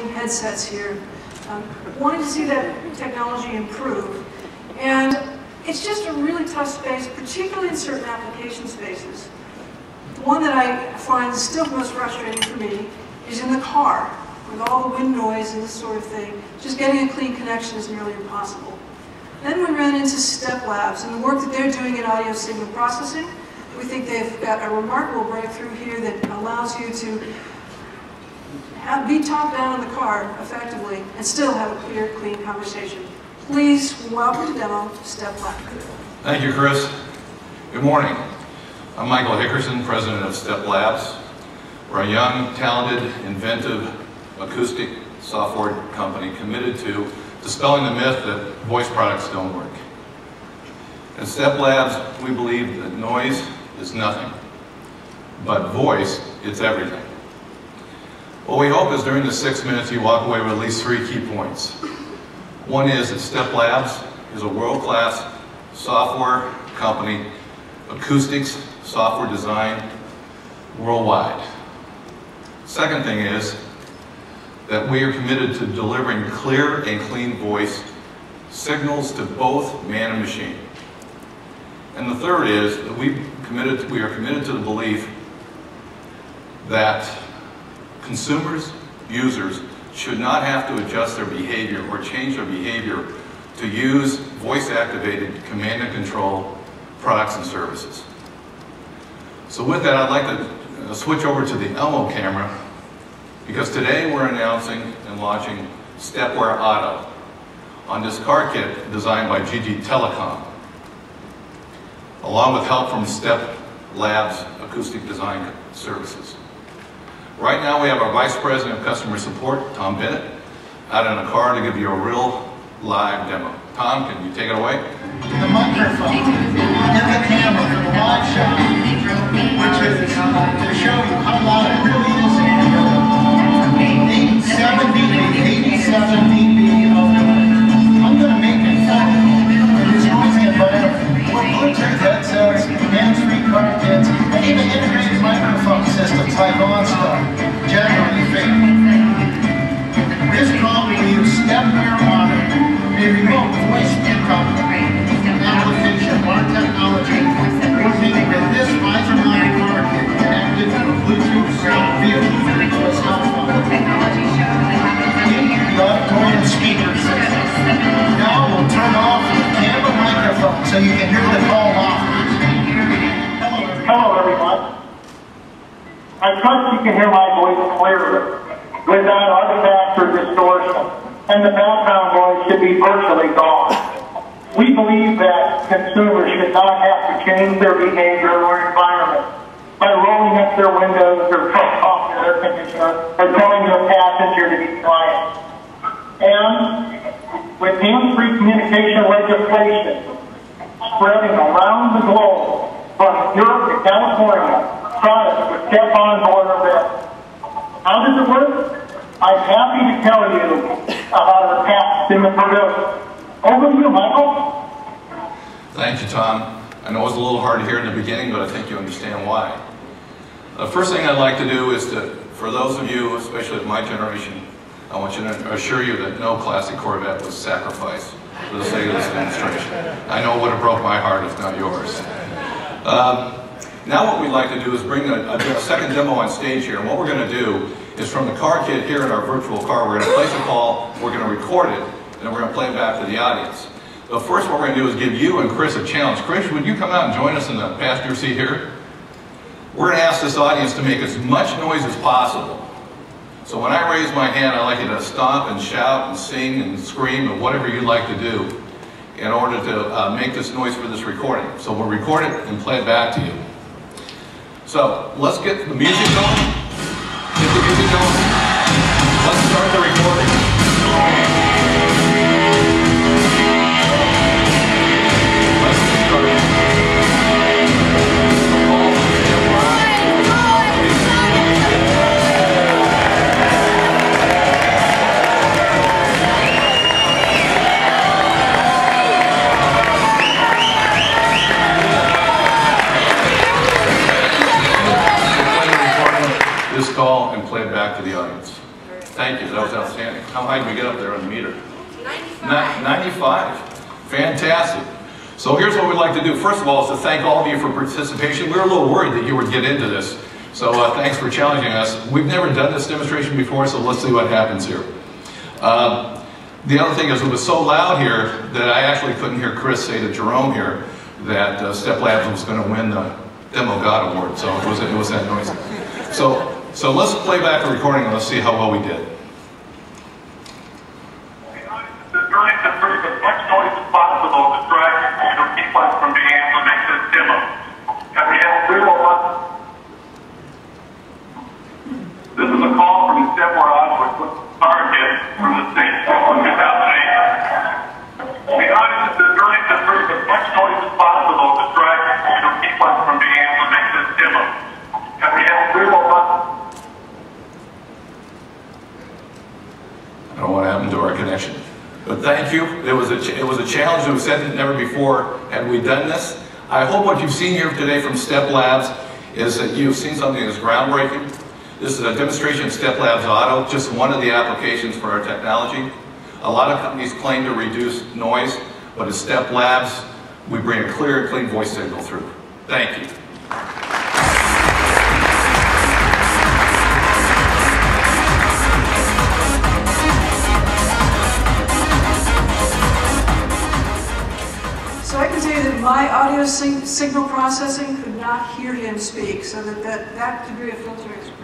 building headsets here. Wanted to see that technology improve. And it's just a really tough space, particularly in certain application spaces. The one that I find still most frustrating for me is in the car, with all the wind noise and this sort of thing. Just getting a clean connection is nearly impossible. Then we ran into Step Labs and the work that they're doing in audio signal processing. We think they've got a remarkable breakthrough here that allows you to be top down in the car effectively and still have a clear, clean conversation. Please welcome to demo Step Labs. Thank you, Chris. Good morning. I'm Michael Hickerson, president of Step Labs. We're a young, talented, inventive acoustic software company committed to dispelling the myth that voice products don't work. At Step Labs, we believe that noise is nothing, but voice, it's everything. What we hope is during the 6 minutes you walk away with at least 3 key points. One is that Step Labs is a world-class software company, acoustics, software design, worldwide. Second thing is that we are committed to delivering clear and clean voice signals to both man and machine. And the third is that we are committed to the belief that consumers, users, should not have to adjust their behavior or change their behavior to use voice-activated command and control products and services. So with that, I'd like to switch over to the Elmo camera, because today we're announcing and launching StepWare Auto on this car kit designed by GG Telecom, along with help from Step Labs Acoustic Design Services. Right now we have our Vice President of Customer Support, Tom Bennett, out in a car to give you a real live demo. Tom, can you take it away? The microphone and the camera for the live show, which is to show you how loud it really is in here. 87 dB of noise. I'm going to make it fun. It's noisy and whatever. Bluetooth headsets, hands-free car kits, and even integrated microphone systems like OnStar, generally favored. This call will use StepWare Auto, a remote voice pickup application of our technology, working with this Visorline car kit connected to a Bluetooth sound field to a cell phone. The auditorium speaker system. Now we'll turn off the camera microphone so you can hear the call off. Hello, everyone. I trust you can hear my voice clearly, without artifacts or distortion, and the background noise should be virtually gone. We believe that consumers should not have to change their behavior or environment by rolling up their windows or turning off their air conditioner or telling their passenger to be quiet. And with hands-free communication legislation spreading around the globe, from Europe to California, products would step on board of it. How does it work? I'm happy to tell you about our past in the product. Over to you, Michael. Thank you, Tom. I know it was a little hard to hear in the beginning, but I think you understand why. The first thing I'd like to do is to, for those of you, especially of my generation, I want you to assure you that no classic Corvette was sacrificed for the sake of this demonstration. I know it would have broke my heart if not yours. Now what we'd like to do is bring a second demo on stage here. And what we're going to do is from the car kit here in our virtual car, we're going to place a call, we're going to record it, and then we're going to play it back to the audience. But first what we're going to do is give you and Chris a challenge. Chris, would you come out and join us in the passenger seat here? We're going to ask this audience to make as much noise as possible. So when I raise my hand, I'd like you to stomp and shout and sing and scream and whatever you'd like to do in order to make this noise for this recording. So we'll record it and play it back to you. So let's get the music going. Get the music going. Let's start the recording. is outstanding. How high do we get up there on the meter? 95. 95. Fantastic. So here's what we'd like to do. First of all, is to thank all of you for participation. We were a little worried that you would get into this. So thanks for challenging us. We've never done this demonstration before, so let's see what happens here. The other thing is it was so loud here that I actually couldn't hear Chris say to Jerome here that Step Labs was going to win the Demo God Award. So it was that noisy. So let's play back the recording and let's see how well we did. Challenge that was said that never before had we done this. I hope what you've seen here today from Step Labs is that you've seen something that's groundbreaking. This is a demonstration of Step Labs Auto, just one of the applications for our technology. A lot of companies claim to reduce noise, but at Step Labs, we bring a clear and clean voice signal through. Thank you. My audio signal processing could not hear him speak, so that degree of filtering is